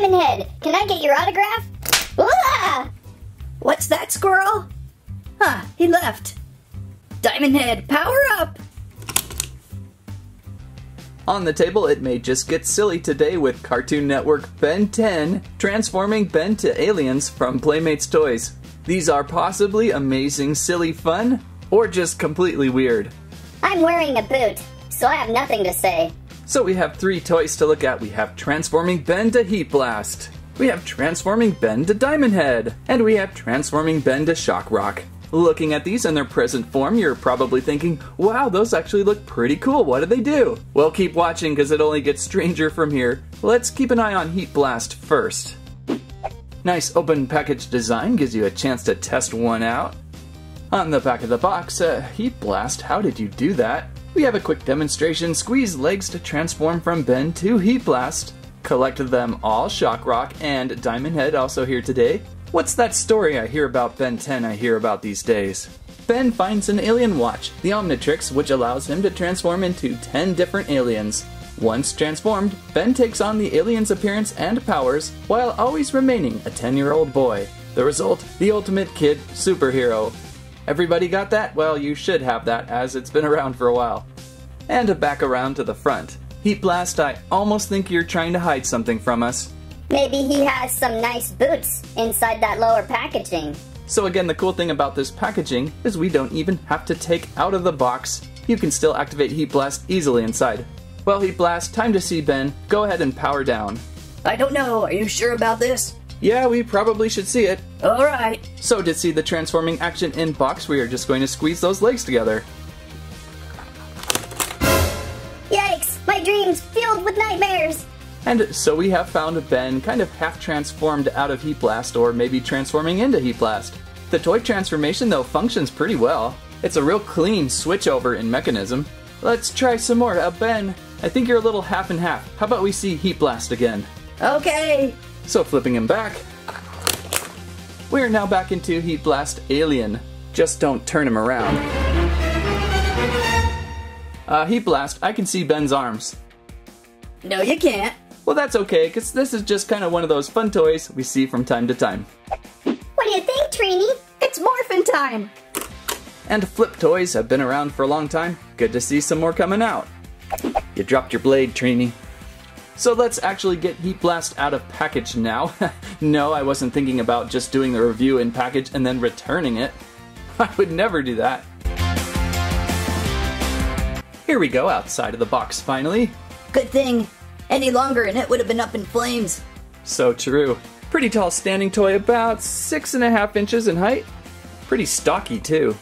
Diamondhead, can I get your autograph? Wah! What's that, Squirrel? Huh, he left. Diamondhead, power up! On the table, it may just get silly today with Cartoon Network Ben 10 transforming Ben to aliens from Playmates toys. These are possibly amazing, silly fun, or just completely weird. I'm wearing a boot, so I have nothing to say. So we have three toys to look at. We have transforming Ben to Heatblast. We have transforming Ben to Diamondhead. And we have transforming Ben to Shockrock. Looking at these in their present form, you're probably thinking, wow, those actually look pretty cool. What do they do? Well, keep watching because it only gets stranger from here. Let's keep an eye on Heatblast first. Nice open package design gives you a chance to test one out. On the back of the box, Heatblast, how did you do that? We have a quick demonstration, squeeze legs to transform from Ben to Heatblast. Collect them all, Shockrock and Diamondhead also here today. What's that story I hear about Ben 10 I hear about these days? Ben finds an alien watch, the Omnitrix, which allows him to transform into 10 different aliens. Once transformed, Ben takes on the alien's appearance and powers while always remaining a 10-year-old boy. The result, the ultimate kid superhero. Everybody got that? Well, you should have that as it's been around for a while. And back around to the front. Heatblast, I almost think you're trying to hide something from us. Maybe he has some nice boots inside that lower packaging. So again, the cool thing about this packaging is we don't even have to take out of the box. You can still activate Heatblast easily inside. Well, Heatblast, time to see Ben. Go ahead and power down. I don't know. Are you sure about this? Yeah, we probably should see it. Alright. So to see the transforming action in box, we are just going to squeeze those legs together. Yikes! My dreams filled with nightmares! And so we have found Ben kind of half-transformed out of Heatblast, or maybe transforming into Heatblast. The toy transformation, though, functions pretty well. It's a real clean switchover in mechanism. Let's try some more. Ben, I think you're a little half and half. How about we see Heatblast again? Okay! So flipping him back, we are now back into Heatblast Alien. Just don't turn him around. Heatblast, I can see Ben's arms. No, you can't. Well, that's okay, because this is just kind of one of those fun toys we see from time to time. What do you think, Trini? It's morphin' time! And flip toys have been around for a long time. Good to see some more coming out. You dropped your blade, Trini. So let's actually get Heatblast out of package now. No, I wasn't thinking about just doing the review in package and then returning it. I would never do that. Here we go, outside of the box finally. Good thing. Any longer and it would have been up in flames. So true. Pretty tall standing toy, about 6.5 inches in height. Pretty stocky too.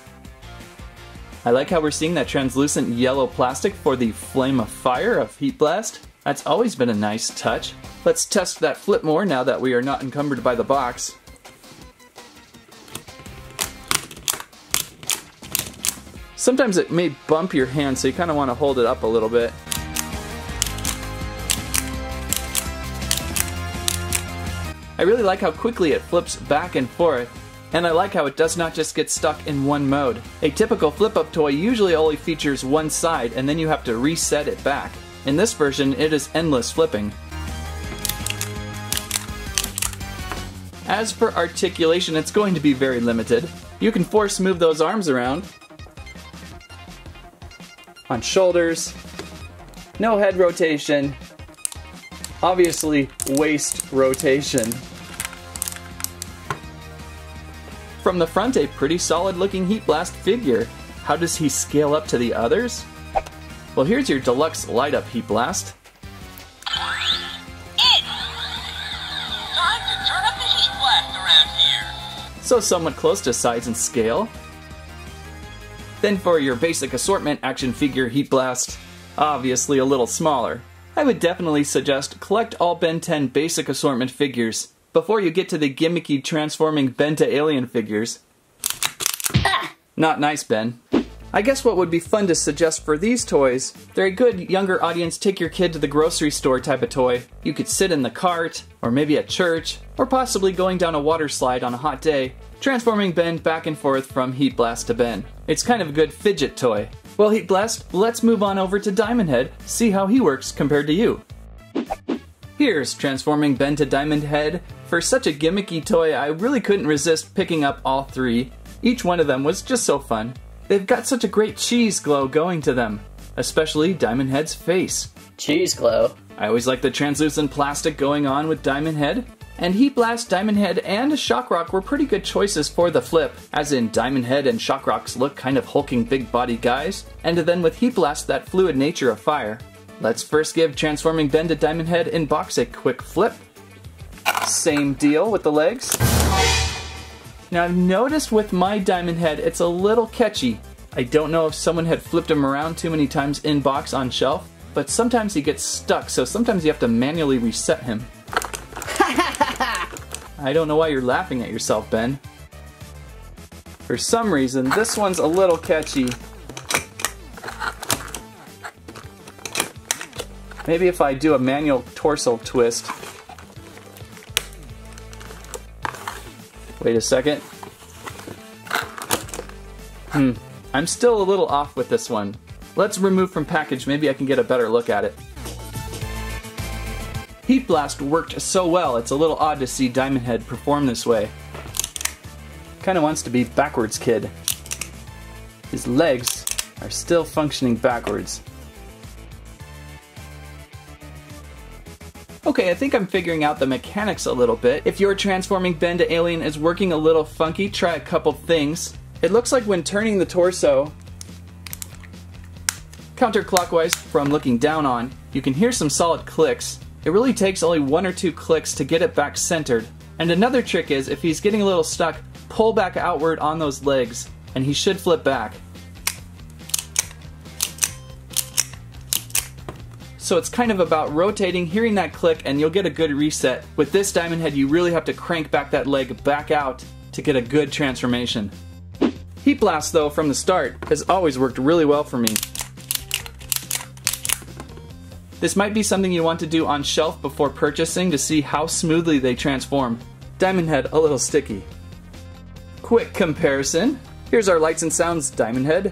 I like how we're seeing that translucent yellow plastic for the flame of fire of Heatblast. That's always been a nice touch. Let's test that flip more now that we are not encumbered by the box. Sometimes it may bump your hand, so you kind of want to hold it up a little bit. I really like how quickly it flips back and forth, and I like how it does not just get stuck in one mode. A typical flip-up toy usually only features one side, and then you have to reset it back. In this version, it is endless flipping. As for articulation, it's going to be very limited. You can force move those arms around. On shoulders. No head rotation. Obviously, waist rotation. From the front, a pretty solid looking Heatblast figure. How does he scale up to the others? Well, here's your deluxe light-up Heatblast. Time to turn up the Heatblast around here. So somewhat close to size and scale. Then for your basic assortment action figure Heatblast, obviously a little smaller. I would definitely suggest collect all Ben 10 basic assortment figures before you get to the gimmicky transforming Ben to alien figures. Ah! Not nice, Ben. I guess what would be fun to suggest for these toys, they're a good younger audience take your kid to the grocery store type of toy. You could sit in the cart, or maybe at church, or possibly going down a water slide on a hot day, transforming Ben back and forth from Heatblast to Ben. It's kind of a good fidget toy. Well, Heatblast, let's move on over to Diamondhead, see how he works compared to you. Here's transforming Ben to Diamondhead. For such a gimmicky toy, I really couldn't resist picking up all three. Each one of them was just so fun. They've got such a great cheese glow going to them, especially Diamondhead's face. Cheese glow? I always like the translucent plastic going on with Diamondhead. And Heatblast, Diamondhead, and Shockrock were pretty good choices for the flip, as in Diamondhead and Shockrock's look kind of hulking big body guys, and then with Heatblast that fluid nature of fire. Let's first give transforming Ben to Diamondhead in box a quick flip. Same deal with the legs. Now I've noticed with my Diamondhead it's a little catchy. I don't know if someone had flipped him around too many times in box on shelf, but sometimes he gets stuck, so sometimes you have to manually reset him. I don't know why you're laughing at yourself, Ben. For some reason, this one's a little catchy. Maybe if I do a manual torso twist. Wait a second. I'm still a little off with this one. Let's remove from package, maybe I can get a better look at it. Heatblast worked so well, it's a little odd to see Diamondhead perform this way. Kinda wants to be backwards kid. His legs are still functioning backwards. Okay, I think I'm figuring out the mechanics a little bit. If your transforming Ben to Alien is working a little funky, try a couple things. It looks like when turning the torso counterclockwise from looking down on, you can hear some solid clicks. It really takes only one or two clicks to get it back centered. And another trick is, if he's getting a little stuck, pull back outward on those legs, and he should flip back. So it's kind of about rotating, hearing that click, and you'll get a good reset. With this Diamondhead, you really have to crank back that leg back out to get a good transformation. Heatblast, though, from the start, has always worked really well for me. This might be something you want to do on shelf before purchasing to see how smoothly they transform. Diamondhead, a little sticky. Quick comparison. Here's our lights and sounds Diamondhead.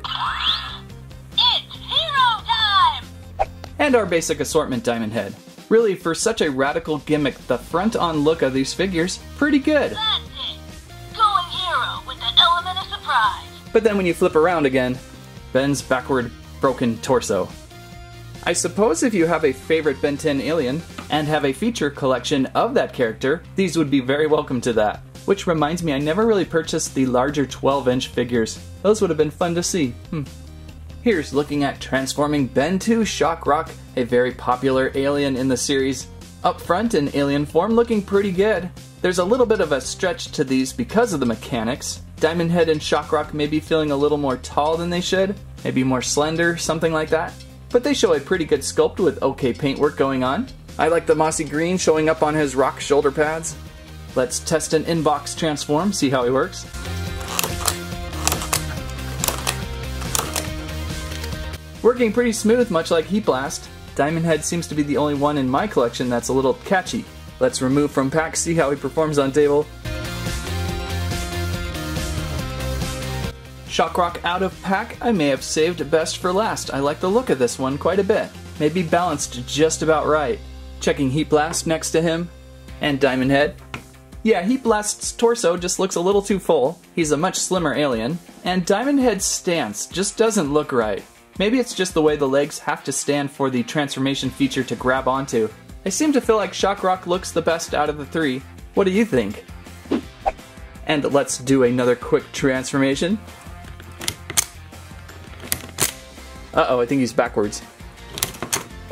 It's hero time! And our basic assortment Diamondhead. Really, for such a radical gimmick, the front-on look of these figures, pretty good. That's it. Going hero with the element of surprise. But then when you flip around again, Ben's backward, broken torso. I suppose if you have a favorite Ben 10 alien, and have a feature collection of that character, these would be very welcome to that. Which reminds me, I never really purchased the larger 12-inch figures. Those would have been fun to see. Here's looking at transforming Ben to Shockrock, a very popular alien in the series. Up front in alien form, looking pretty good. There's a little bit of a stretch to these because of the mechanics. Diamondhead and Shockrock may be feeling a little more tall than they should, maybe more slender, something like that. But they show a pretty good sculpt with okay paintwork going on. I like the mossy green showing up on his rock shoulder pads. Let's test an in-box transform, see how he works. Working pretty smooth, much like Heatblast. Diamondhead seems to be the only one in my collection that's a little catchy. Let's remove from pack, see how he performs on table. Shockrock out of pack, I may have saved best for last. I like the look of this one quite a bit. Maybe balanced just about right. Checking Heatblast next to him, and Diamondhead. Yeah, Heatblast's torso just looks a little too full. He's a much slimmer alien. And Diamondhead's stance just doesn't look right. Maybe it's just the way the legs have to stand for the transformation feature to grab onto. I seem to feel like Shockrock looks the best out of the three. What do you think? And let's do another quick transformation. Uh-oh, I think he's backwards.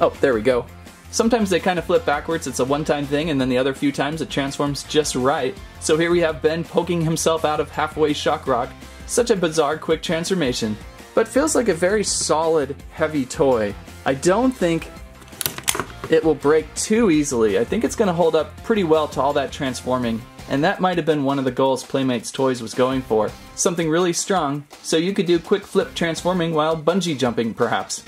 Oh, there we go. Sometimes they kind of flip backwards, it's a one-time thing, and then the other few times it transforms just right. So here we have Ben poking himself out of halfway Shockrock. Such a bizarre quick transformation. But feels like a very solid, heavy toy. I don't think it will break too easily. I think it's gonna hold up pretty well to all that transforming. And that might have been one of the goals Playmates Toys was going for. Something really strong, so you could do quick flip transforming while bungee jumping, perhaps.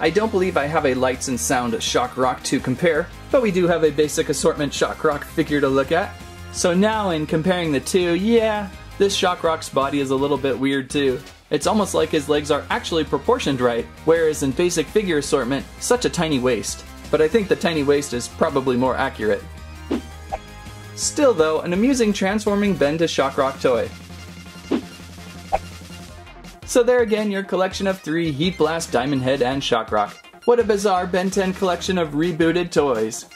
I don't believe I have a lights and sound Shockrock to compare, but we do have a basic assortment Shockrock figure to look at. So now in comparing the two, yeah, this Shockrock's body is a little bit weird too. It's almost like his legs are actually proportioned right, whereas in basic figure assortment, such a tiny waist. But I think the tiny waist is probably more accurate. Still though, an amusing transforming Ben to Shockrock toy. So there again, your collection of three Heatblast, Diamondhead, and Shockrock. What a bizarre Ben 10 collection of rebooted toys.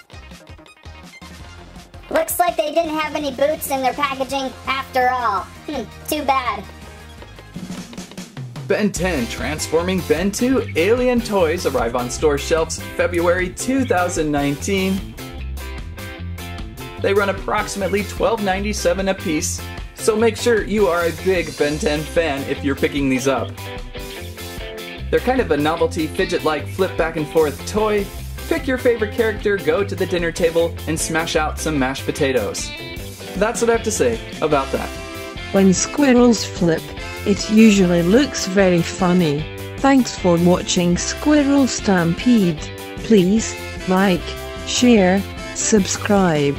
Looks like they didn't have any boots in their packaging after all. Too bad. Ben 10 transforming Ben 2 alien toys arrive on store shelves February 2019. They run approximately $12.97 a piece, so make sure you are a big Ben 10 fan if you're picking these up. They're kind of a novelty fidget-like flip back and forth toy. Pick your favorite character, go to the dinner table, and smash out some mashed potatoes. That's what I have to say about that. When squirrels flip, it usually looks very funny. Thanks for watching Squirrel Stampede. Please like, share, subscribe.